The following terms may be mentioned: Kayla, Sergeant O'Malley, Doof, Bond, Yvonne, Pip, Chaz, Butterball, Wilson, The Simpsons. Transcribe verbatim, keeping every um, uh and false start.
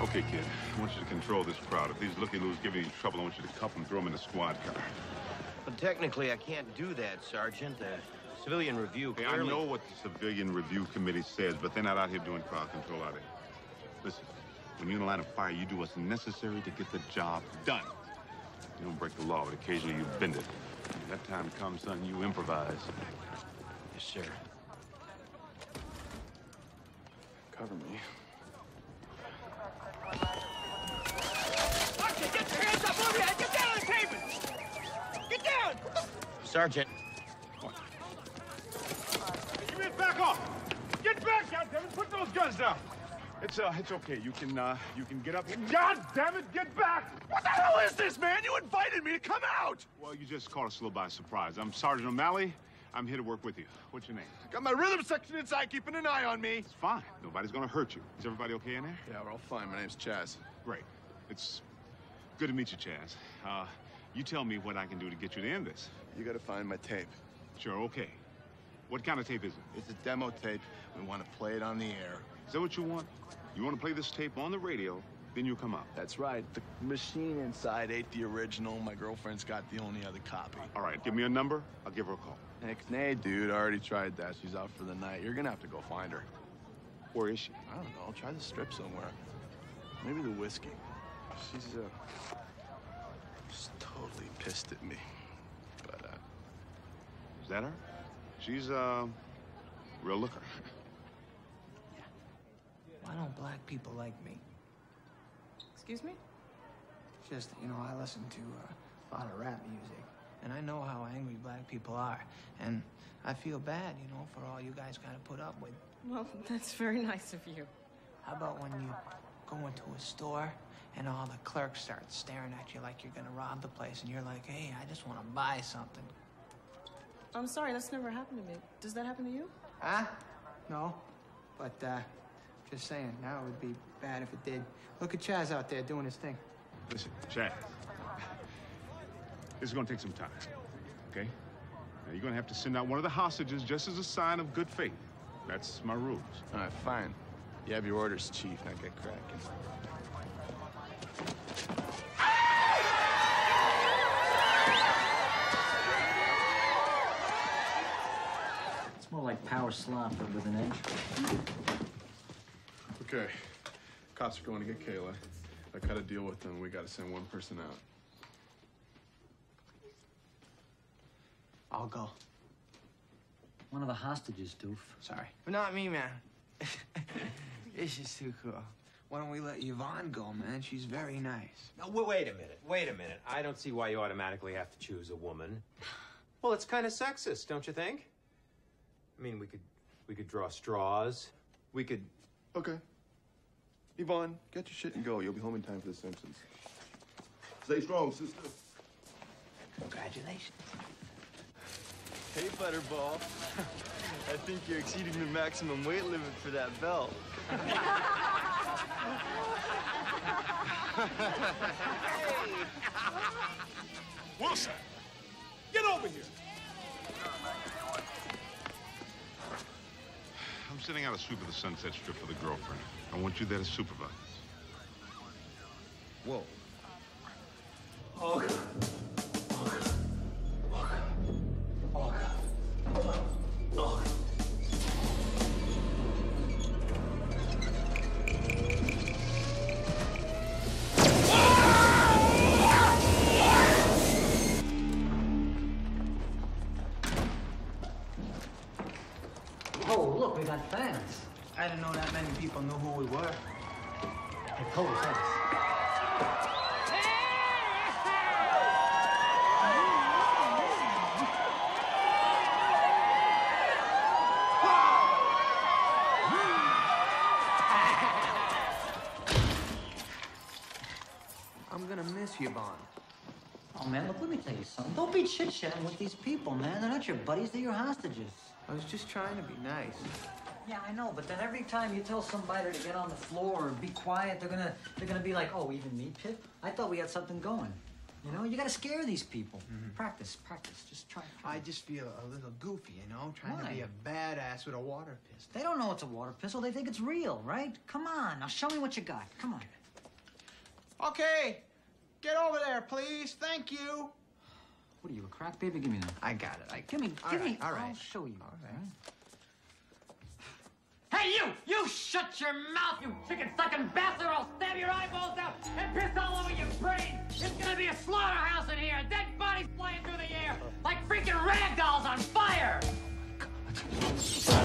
Okay, kid. I want you to control this crowd. If these looky-loos give you any trouble, I want you to cuff them, throw them in the squad car. Well, technically, I can't do that, Sergeant. The civilian review hey, clearly... I know what the civilian review committee says, but they're not out here doing crowd control out here. Listen, when you're in a line of fire, you do what's necessary to get the job done. You don't break the law, but occasionally you bend it. When that time comes, son, you improvise. Yes, sir. Cover me. Archie, get your hands up over here! Get down on the pavement! Get down! Sergeant. What? You men back off! Get back, goddammit! Put those guns down! It's uh, it's okay. You can uh, you can get up. God damn it! Get back! What the hell is this, man? You invited me to come out. Well, you just caught us a little by surprise. I'm Sergeant O'Malley. I'm here to work with you. What's your name? I got my rhythm section inside, keeping an eye on me. It's fine. Nobody's gonna hurt you. Is everybody okay in there? Yeah, we're all fine. My name's Chaz. Great. It's good to meet you, Chaz. Uh, you tell me what I can do to get you to end this. You gotta find my tape. Sure. Okay. What kind of tape is it? It's a demo tape. We want to play it on the air. Is that what you want? You want to play this tape on the radio, then you come up. That's right. The machine inside ate the original. My girlfriend's got the only other copy. All right, give me a number. I'll give her a call. Next, nay, dude. I already tried that. She's out for the night. You're going to have to go find her. Where is she? I don't know. Try the strip somewhere. Maybe the whiskey. She's, uh... she's totally pissed at me. But, uh... is that her? She's, uh... real looker. Why don't black people like me? Excuse me? Just, you know, I listen to uh, a lot of rap music, and I know how angry black people are, and I feel bad, you know, for all you guys gotta put up with. Well, that's very nice of you. How about when you go into a store, and all the clerks start staring at you like you're gonna rob the place, and you're like, hey, I just wanna buy something. I'm sorry, that's never happened to me. Does that happen to you? Huh? No, but, uh... just saying, now it would be bad if it did. Look at Chaz out there doing his thing. Listen, Chaz, this is gonna take some time, okay? Now you're gonna have to send out one of the hostages just as a sign of good faith. That's my rules. All right, fine. You have your orders, Chief. Now get cracking. It's more like power slop with an edge. Okay, cops are going to get Kayla. I cut a deal with them. We got to send one person out. I'll go. One of the hostages, Doof. Sorry. But not me, man. It's just too cool. Why don't we let Yvonne go, man? She's very nice. Now, wait a minute. Wait a minute. I don't see why you automatically have to choose a woman. Well, it's kind of sexist, don't you think? I mean, we could, we could draw straws. We could... Okay. Yvonne, get your shit and go. You'll be home in time for The Simpsons. Stay strong, sister. Congratulations. Hey, Butterball. I think you're exceeding the maximum weight limit for that belt. Hey. Wilson, get over here. I'm sending out a sweep of the Sunset Strip for the girlfriend. I want you there to supervise. Whoa. Oh, God. Oh, God. Oh, God. Oh, God. Oh, God. Fans. I didn't know that many people knew who we were. They told us. I'm gonna miss you, Bond. Oh, man, look, let me tell you something. Don't be chit-chatting with these people, man. They're not your buddies, they're your hostages. I was just trying to be nice. Yeah, I know, but then every time you tell somebody to get on the floor or be quiet, they're gonna they're gonna be like, oh, even me, Pip? I thought we had something going. You know, you gotta scare these people. Mm-hmm. Practice, practice, just try, try. I just feel a little goofy, you know, trying Why? to be a badass with a water pistol. They don't know it's a water pistol, they think it's real, right? Come on, now show me what you got, come on. Okay, get over there, please. Thank you. What are you, a crack baby? Give me that. I got it. I give me, give me. All right, I'll show you. All right. Hey, you! You shut your mouth, you chicken-sucking bastard! Or I'll stab your eyeballs out and piss all over your brain. It's gonna be a slaughterhouse in here. Dead bodies flying through the air like freaking rag dolls on fire. Oh my God.